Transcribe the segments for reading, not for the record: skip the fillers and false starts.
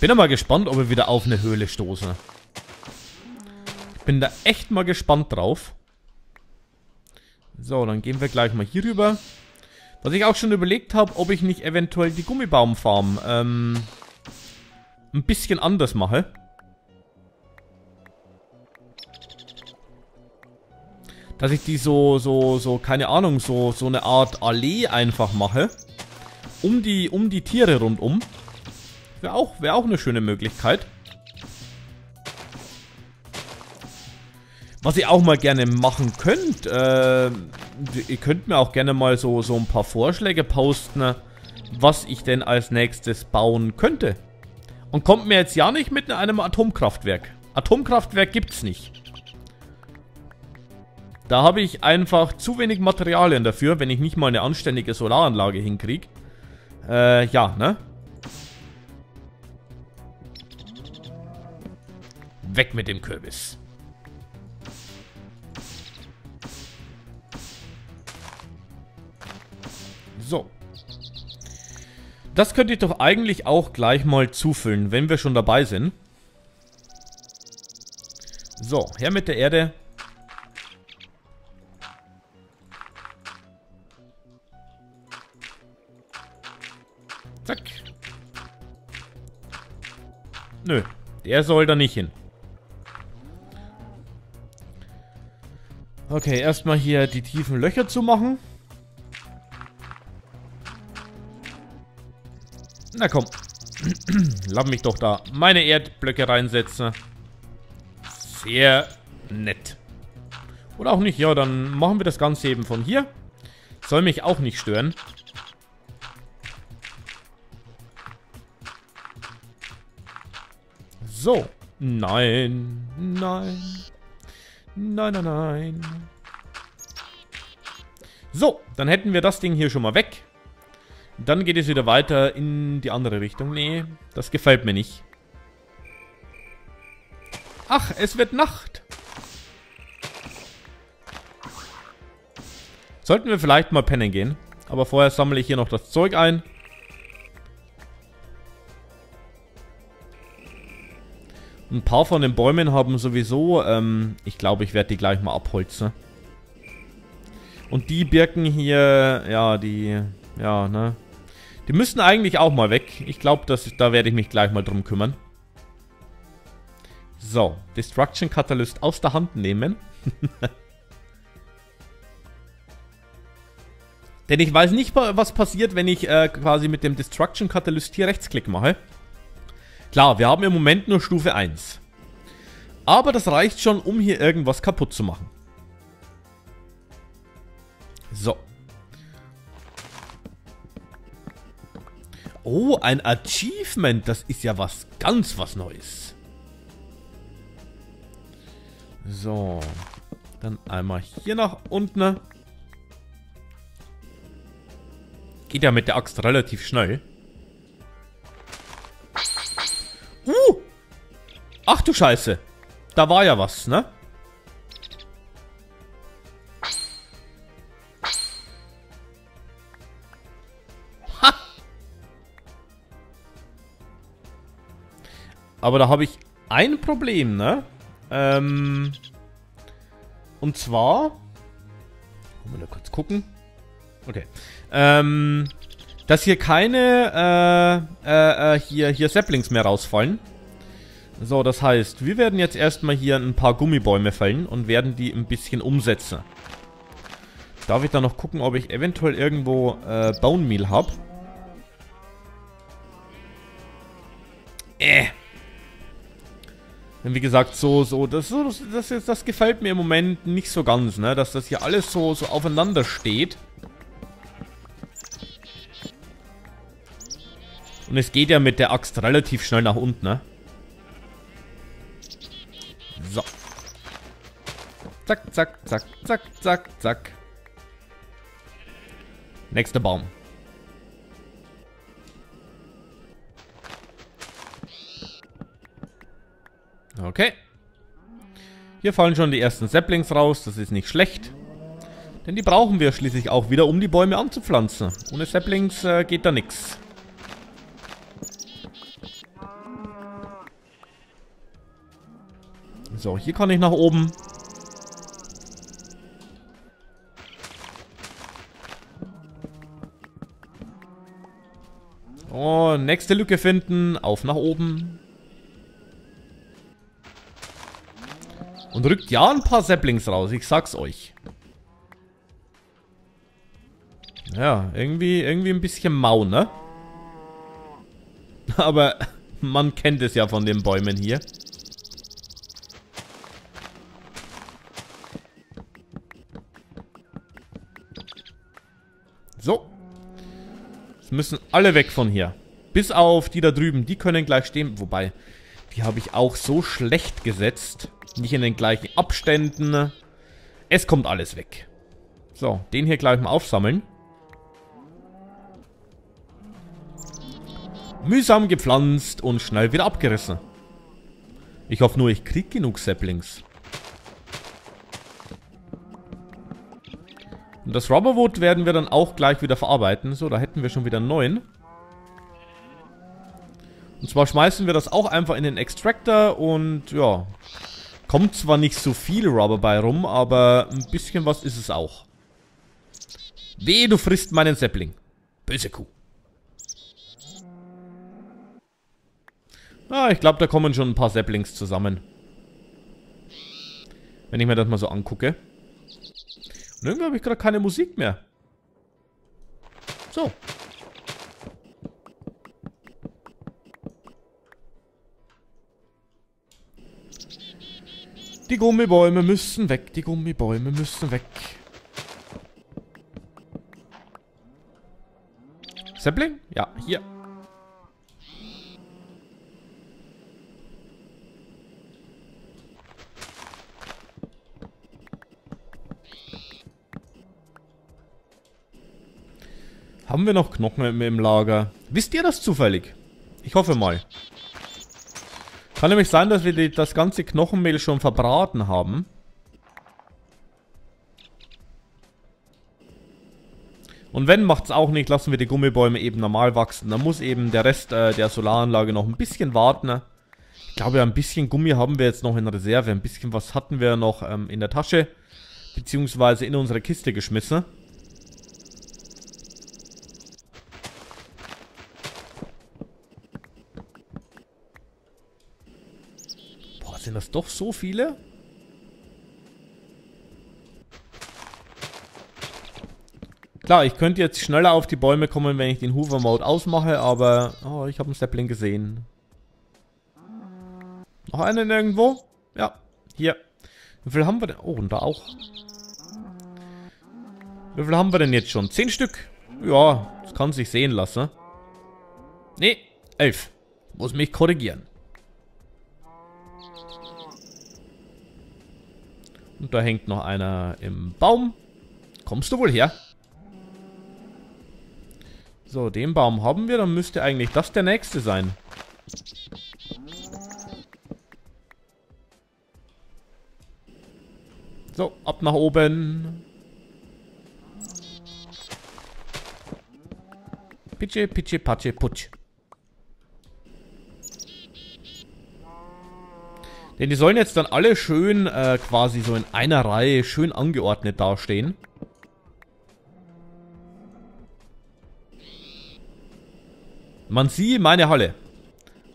Bin aber gespannt, ob wir wieder auf eine Höhle stoßen. Ich bin da echt mal gespannt drauf. So, dann gehen wir gleich mal hier rüber. Was ich auch schon überlegt habe, ob ich nicht eventuell die Gummibaumfarm ein bisschen anders mache. Dass ich die keine Ahnung, so eine Art Allee einfach mache. Um die Tiere rundum. Wäre auch eine schöne Möglichkeit. Was ihr auch mal gerne machen könnt, ihr könnt mir auch gerne mal so ein paar Vorschläge posten, was ich denn als nächstes bauen könnte. Und kommt mir jetzt ja nicht mit einem Atomkraftwerk. Atomkraftwerk gibt's nicht. Da habe ich einfach zu wenig Materialien dafür, wenn ich nicht mal eine anständige Solaranlage hinkriege. Ja, ne? Weg mit dem Kürbis. So. Das könnte ich doch eigentlich auch gleich mal zufüllen, wenn wir schon dabei sind. So, her mit der Erde. Zack. Nö, der soll da nicht hin. Okay, erstmal hier die tiefen Löcher zu machen. Na komm. Lass mich doch da meine Erdblöcke reinsetzen. Sehr nett. Oder auch nicht. Ja, dann machen wir das Ganze eben von hier. Soll mich auch nicht stören. So. Nein. Nein. Nein, nein, nein. So, dann hätten wir das Ding hier schon mal weg. Dann geht es wieder weiter in die andere Richtung. Nee, das gefällt mir nicht. Ach, es wird Nacht. Sollten wir vielleicht mal pennen gehen. Aber vorher sammle ich hier noch das Zeug ein. Ein paar von den Bäumen haben sowieso... ich glaube, ich werde die gleich mal abholzen. Und die Birken hier... Ja, die... Ja, ne... Die müssen eigentlich auch mal weg. Ich glaube, da werde ich mich gleich mal drum kümmern. So, Destruction Catalyst aus der Hand nehmen. Denn ich weiß nicht, was passiert, wenn ich quasi mit dem Destruction Catalyst hier Rechtsklick mache. Klar, wir haben im Moment nur Stufe 1. Aber das reicht schon, um hier irgendwas kaputt zu machen. So. Oh, ein Achievement. Das ist ja ganz was Neues. So. Dann einmal hier nach unten. Geht ja mit der Axt relativ schnell. Ach du Scheiße. Da war ja was, ne? Aber da habe ich ein Problem, ne? Und zwar... Wollen wir nur kurz gucken. Okay. Dass hier keine hier Saplings mehr rausfallen. So, das heißt, wir werden jetzt erstmal hier ein paar Gummibäume fällen und werden die ein bisschen umsetzen. Darf ich da noch gucken, ob ich eventuell irgendwo Bone Meal habe? Denn wie gesagt, das gefällt mir im Moment nicht so ganz, ne? Dass das hier alles so aufeinander steht. Und es geht ja mit der Axt relativ schnell nach unten, ne? So. Zack, zack, zack, zack, zack, zack. Nächster Baum. Okay. Hier fallen schon die ersten Saplings raus. Das ist nicht schlecht. Denn die brauchen wir schließlich auch wieder, um die Bäume anzupflanzen. Ohne Saplings geht da nichts. So, hier kann ich nach oben. Oh, nächste Lücke finden. Auf nach oben. Und rückt ja ein paar Saplings raus, ich sag's euch. Ja, irgendwie ein bisschen mau, ne? Aber man kennt es ja von den Bäumen hier. So. Es müssen alle weg von hier. Bis auf die da drüben, die können gleich stehen. Wobei, die habe ich auch so schlecht gesetzt. Nicht in den gleichen Abständen. Es kommt alles weg. So, den hier gleich mal aufsammeln. Mühsam gepflanzt und schnell wieder abgerissen. Ich hoffe nur, ich kriege genug Saplings. Und das Rubberwood werden wir dann auch gleich wieder verarbeiten. So, da hätten wir schon wieder einen neuen. Und zwar schmeißen wir das auch einfach in den Extractor und ja... Kommt zwar nicht so viel Rubber bei rum, aber ein bisschen was ist es auch. Weh, du frisst meinen Sapling. Böse Kuh. Ah, ich glaube, da kommen schon ein paar Saplings zusammen. Wenn ich mir das mal so angucke. Und irgendwie habe ich gerade keine Musik mehr. So. Die Gummibäume müssen weg, die Gummibäume müssen weg. Sapling? Ja, hier. Haben wir noch Knochen im Lager? Wisst ihr das zufällig? Ich hoffe mal. Kann nämlich sein, dass wir das ganze Knochenmehl schon verbraten haben. Und wenn, macht's auch nicht, lassen wir die Gummibäume eben normal wachsen. Da muss eben der Rest der Solaranlage noch ein bisschen warten. Ich glaube, ein bisschen Gummi haben wir jetzt noch in Reserve. Ein bisschen was hatten wir noch in der Tasche, beziehungsweise in unsere Kiste geschmissen. Sind das doch so viele? Klar, ich könnte jetzt schneller auf die Bäume kommen, wenn ich den Hoover-Mode ausmache, aber... Oh, ich habe einen Sapling gesehen. Noch einen irgendwo? Ja, hier. Wie viel haben wir denn? Oh, und da auch. Wie viel haben wir denn jetzt schon? 10 Stück? Ja, das kann sich sehen lassen. Nee, 11. Muss mich korrigieren. Und da hängt noch einer im Baum. Kommst du wohl her? So, den Baum haben wir. Dann müsste eigentlich das der nächste sein. So, ab nach oben. Pitsche, pitsche, patsche, putsch. Denn die sollen jetzt dann alle schön quasi so in einer Reihe schön angeordnet dastehen. Man sieht meine Halle.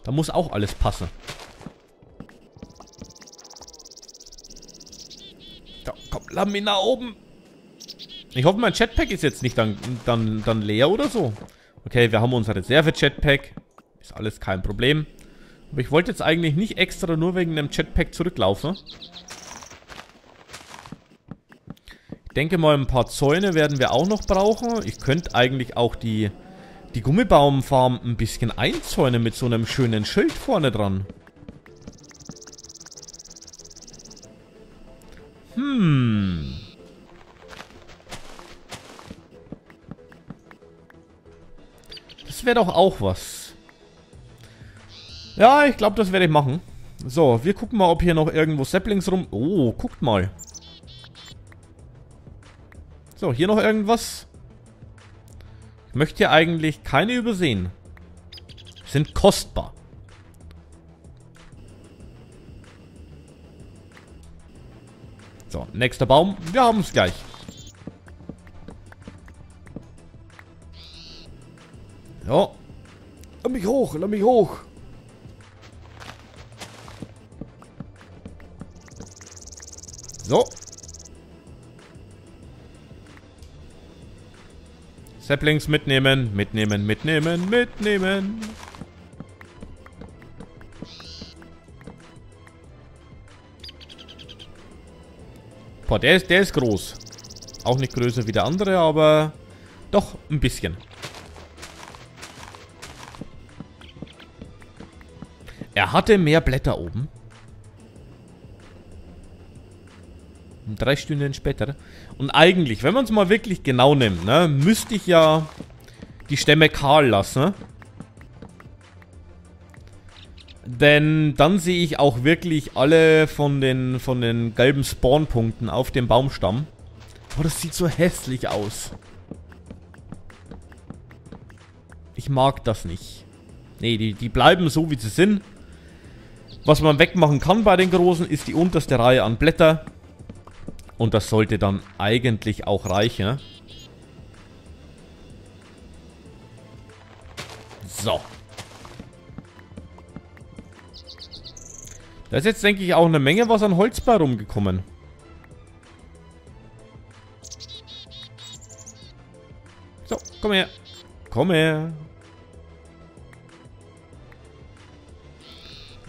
Da muss auch alles passen. Da, komm, Lamina oben. Ich hoffe, mein Jetpack ist jetzt nicht dann leer oder so. Okay, wir haben unser Reserve-Jetpack. Ist alles kein Problem. Aber ich wollte jetzt eigentlich nicht extra nur wegen dem Jetpack zurücklaufen. Ich denke mal, ein paar Zäune werden wir auch noch brauchen. Ich könnte eigentlich auch die Gummibaumfarm ein bisschen einzäunen mit so einem schönen Schild vorne dran. Hm. Das wäre doch auch was. Ja, ich glaube, das werde ich machen. So, wir gucken mal, ob hier noch irgendwo Saplings rum... Oh, guckt mal. So, hier noch irgendwas. Ich möchte hier eigentlich keine übersehen. Sind kostbar. Nächster Baum. Wir haben es gleich. So. Lass mich hoch, lass mich hoch. So. Saplings mitnehmen, mitnehmen, mitnehmen, mitnehmen. Boah, der ist groß. Auch nicht größer wie der andere, aber doch ein bisschen. Er hatte mehr Blätter oben. 3 Stunden später. Und eigentlich, wenn man es mal wirklich genau nimmt, ne, müsste ich ja die Stämme kahl lassen. Denn dann sehe ich auch wirklich alle von den gelben Spawnpunkten auf dem Baumstamm. Oh, das sieht so hässlich aus. Ich mag das nicht. Nee, die bleiben so, wie sie sind. Was man wegmachen kann bei den großen, ist die unterste Reihe an Blätter. Und das sollte dann eigentlich auch reichen. So. Da ist jetzt, denke ich, auch eine Menge was an Holz bei rumgekommen. So, komm her. Komm her.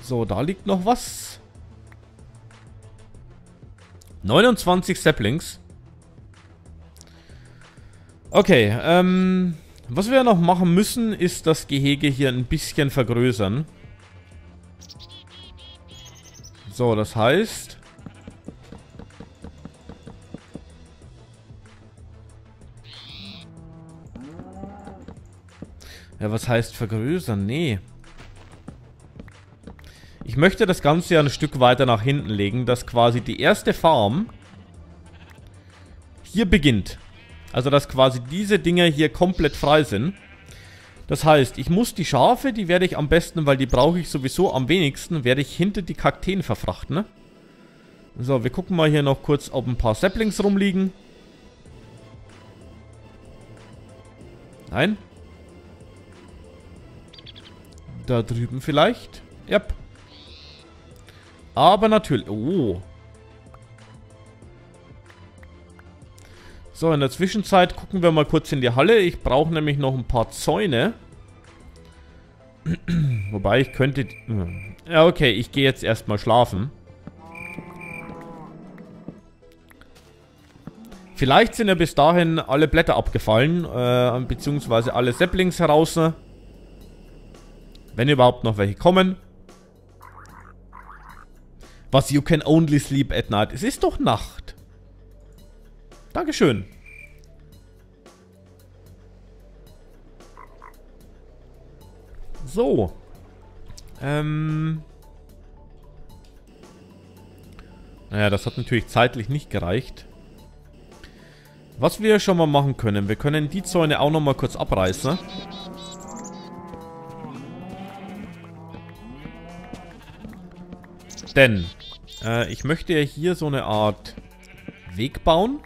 So, da liegt noch was. 29 Saplings. Okay, was wir noch machen müssen, ist das Gehege hier ein bisschen vergrößern. So, das heißt... Ja, was heißt vergrößern? Nee. Ich möchte das Ganze ja ein Stück weiter nach hinten legen, dass quasi die erste Farm hier beginnt. Also dass quasi diese Dinger hier komplett frei sind. Das heißt, ich muss die Schafe, die werde ich am besten, weil die brauche ich sowieso am wenigsten, werde ich hinter die Kakteen verfrachten. Ne? So, wir gucken mal hier noch kurz, ob ein paar Saplings rumliegen. Nein. Da drüben vielleicht. Ja. Yep. Aber natürlich... Oh. So, in der Zwischenzeit gucken wir mal kurz in die Halle. Ich brauche nämlich noch ein paar Zäune. Wobei ich könnte... Ja, okay, ich gehe jetzt erstmal schlafen. Vielleicht sind ja bis dahin alle Blätter abgefallen. Beziehungsweise alle Saplings heraus. Wenn überhaupt noch welche kommen. Was, you can only sleep at night. Es ist doch Nacht. Dankeschön. So. Naja, das hat natürlich zeitlich nicht gereicht. Was wir schon mal machen können, wir können die Zäune auch noch mal kurz abreißen. Denn ich möchte ja hier so eine Art Weg bauen.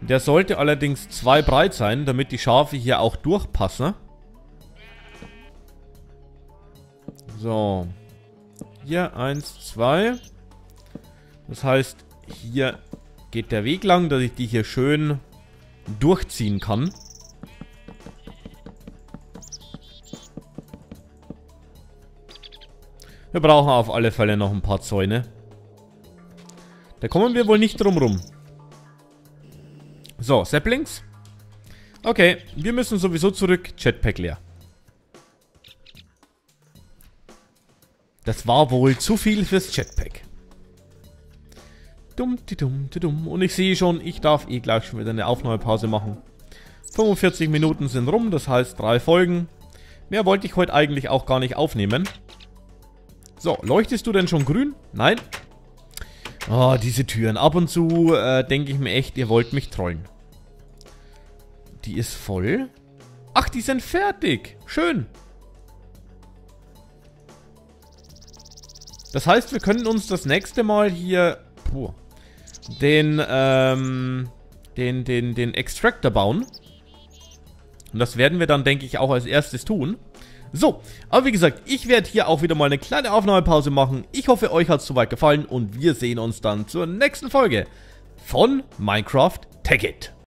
Der sollte allerdings 2 breit sein, damit die Schafe hier auch durchpassen. So. Hier 1, 2. Das heißt, hier geht der Weg lang, dass ich die hier schön durchziehen kann. Wir brauchen auf alle Fälle noch ein paar Zäune. Da kommen wir wohl nicht drum rum. So, Saplings. Okay, wir müssen sowieso zurück. Jetpack leer. Das war wohl zu viel fürs Jetpack. Dumm. Und ich sehe schon, ich darf eh gleich schon wieder eine Aufnahmepause machen. 45 Minuten sind rum, das heißt 3 Folgen. Mehr wollte ich heute eigentlich auch gar nicht aufnehmen. So, leuchtest du denn schon grün? Nein? Oh, diese Türen. Ab und zu denke ich mir echt, ihr wollt mich trollen. Die ist voll. Ach, die sind fertig. Schön. Das heißt, wir können uns das nächste Mal hier... Puh, den Extractor bauen. Und das werden wir dann, denke ich, auch als erstes tun. So, aber wie gesagt, ich werde hier auch wieder mal eine kleine Aufnahmepause machen. Ich hoffe, euch hat es soweit gefallen und wir sehen uns dann zur nächsten Folge von Minecraft Tekkit.